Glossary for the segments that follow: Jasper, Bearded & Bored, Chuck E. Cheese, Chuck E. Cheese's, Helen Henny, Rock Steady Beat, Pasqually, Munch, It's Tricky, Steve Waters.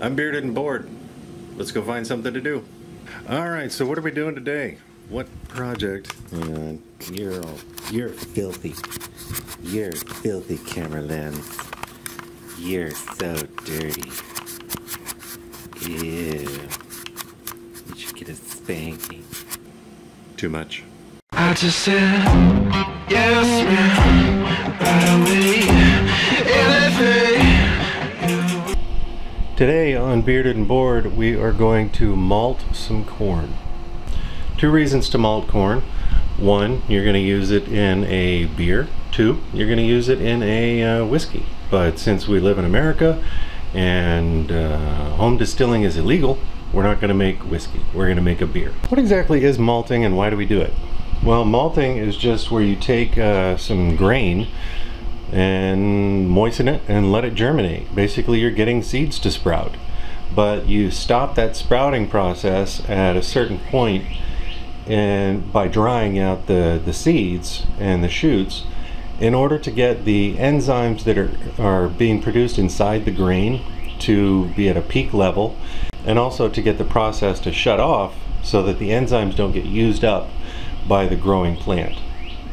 I'm Bearded and Bored. Let's go find something to do. Alright, so what are we doing today? What project? Hang on. You're filthy. You're filthy, camera lens. You're so dirty. Ew. You should get a spanking. Too much. I just said, yes, man. Today on Bearded and Bored, we are going to malt some corn. Two reasons to malt corn. One, you're going to use it in a beer. Two, you're going to use it in a whiskey. But since we live in America and home distilling is illegal, we're not going to make whiskey. We're going to make a beer. What exactly is malting and why do we do it? Well, malting is just where you take some grain and moisten it and let it germinate. Basically, you're getting seeds to sprout, but you stop that sprouting process at a certain point and by drying out the seeds and the shoots in order to get the enzymes that are being produced inside the grain to be at a peak level, and also to get the process to shut off so that the enzymes don't get used up by the growing plant.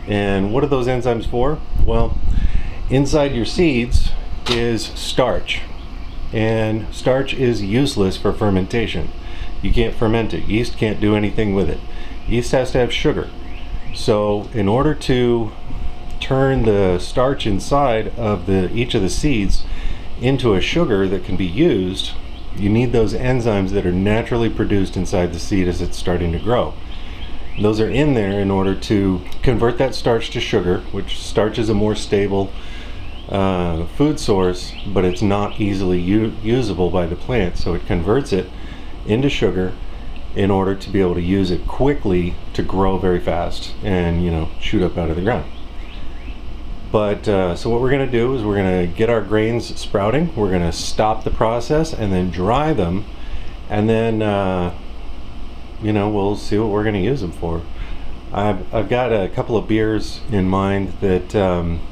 And what are those enzymes for? Well, inside your seeds is starch, and starch is useless for fermentation. You can't ferment it. Yeast can't do anything with it. Yeast has to have sugar. So in order to turn the starch inside of each of the seeds into a sugar that can be used, you need those enzymes that are naturally produced inside the seed as it's starting to grow. Those are in there in order to convert that starch to sugar, which starch is a more stable food source, but it's not easily usable by the plant, so it converts it into sugar in order to be able to use it quickly to grow very fast and, you know, shoot up out of the ground. But so what we're going to do is we're going to get our grains sprouting, we're going to stop the process and then dry them, and then you know, we'll see what we're going to use them for. I've got a couple of beers in mind that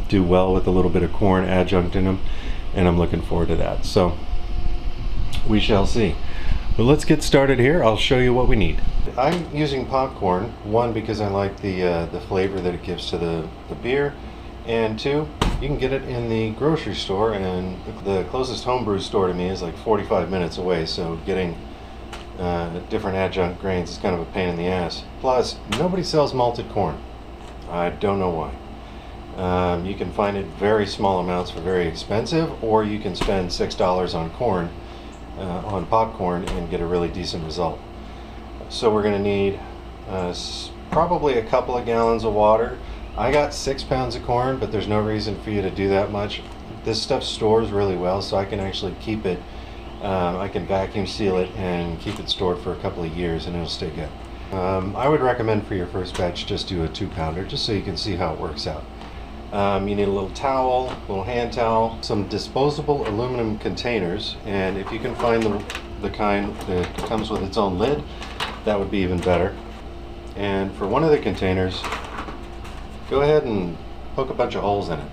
do well with a little bit of corn adjunct in them, and I'm looking forward to that. So we shall see. But let's get started here. I'll show you what we need. I'm using popcorn, one, because I like the flavor that it gives to the beer, and two, you can get it in the grocery store, and the closest homebrew store to me is like 45 minutes away, so getting different adjunct grains is kind of a pain in the ass. Plus, nobody sells malted corn. I don't know why. You can find it very small amounts for very expensive, or you can spend $6 on corn, on popcorn, and get a really decent result. So we're going to need probably a couple of gallons of water. I got 6 pounds of corn, but there's no reason for you to do that much. This stuff stores really well, so I can actually keep it. I can vacuum seal it and keep it stored for a couple of years and it'll stay good. I would recommend for your first batch just do a 2-pounder just so you can see how it works out. You need a little towel, a little hand towel, some disposable aluminum containers, and if you can find the kind that comes with its own lid, that would be even better. And for one of the containers, go ahead and poke a bunch of holes in it.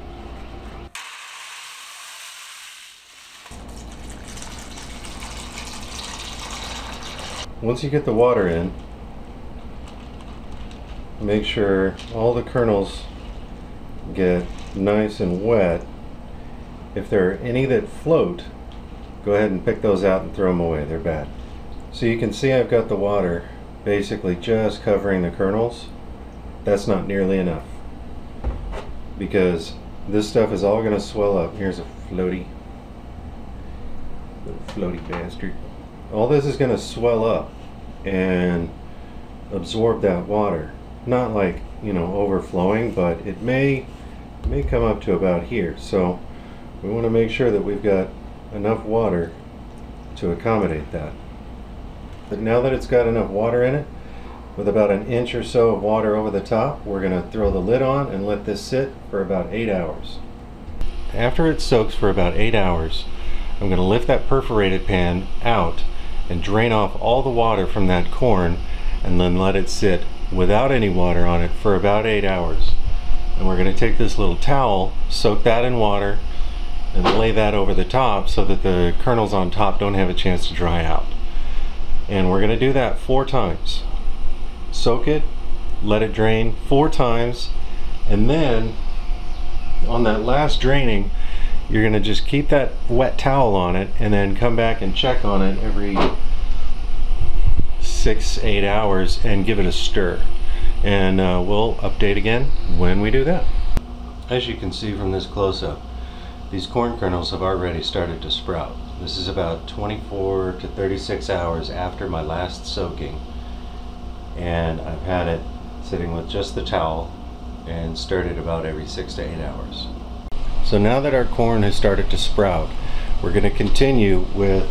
Once you get the water in, make sure all the kernels get nice and wet. If there are any that float, go ahead and pick those out and throw them away. They're bad. So you can see I've got the water basically just covering the kernels. That's not nearly enough because this stuff is all going to swell up. Here's a floaty, little floaty bastard. All this is going to swell up and absorb that water. Not like, you know, overflowing, but it may come up to about here. So we want to make sure that we've got enough water to accommodate that. But now that it's got enough water in it, with about an inch or so of water over the top, we're going to throw the lid on and let this sit for about 8 hours. After it soaks for about 8 hours, I'm going to lift that perforated pan out and drain off all the water from that corn and then let it sit without any water on it for about 8 hours. And we're going to take this little towel, soak that in water, and lay that over the top so that the kernels on top don't have a chance to dry out. And we're going to do that 4 times. Soak it, let it drain 4 times, and then on that last draining you're going to just keep that wet towel on it and then come back and check on it every 6-8 hours and give it a stir, and we'll update again when we do that. As you can see from this close-up, these corn kernels have already started to sprout. This is about 24 to 36 hours after my last soaking, and I've had it sitting with just the towel and stirred it about every 6 to 8 hours. So now that our corn has started to sprout, we're going to continue with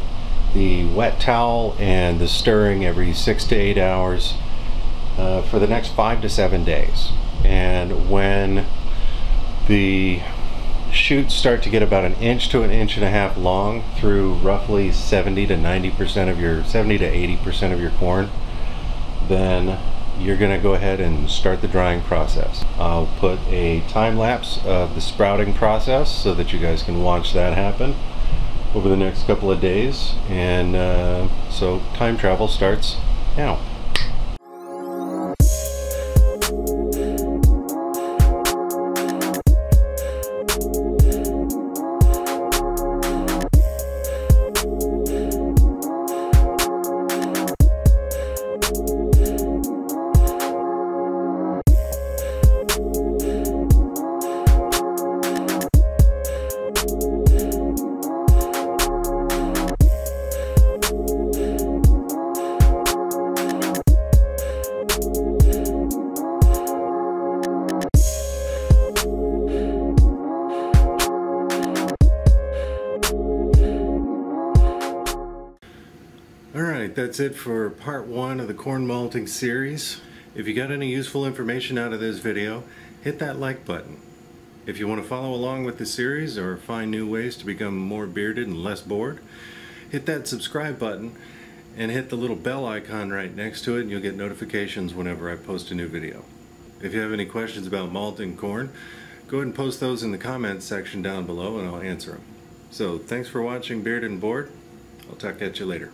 the wet towel and the stirring every 6 to 8 hours for the next 5 to 7 days. And when the shoots start to get about 1 inch to 1.5 inches long through roughly 70 to 80% of your corn, then you're going to go ahead and start the drying process. I'll put a time lapse of the sprouting process so that you guys can watch that happen over the next couple of days, and so time travel starts now. That's it for part 1 of the corn malting series. If you got any useful information out of this video, hit that like button. If you want to follow along with the series or find new ways to become more bearded and less bored, hit that subscribe button and hit the little bell icon right next to it, and you'll get notifications whenever I post a new video. If you have any questions about malting corn, go ahead and post those in the comments section down below and I'll answer them. So thanks for watching Bearded and Bored. I'll talk at you later.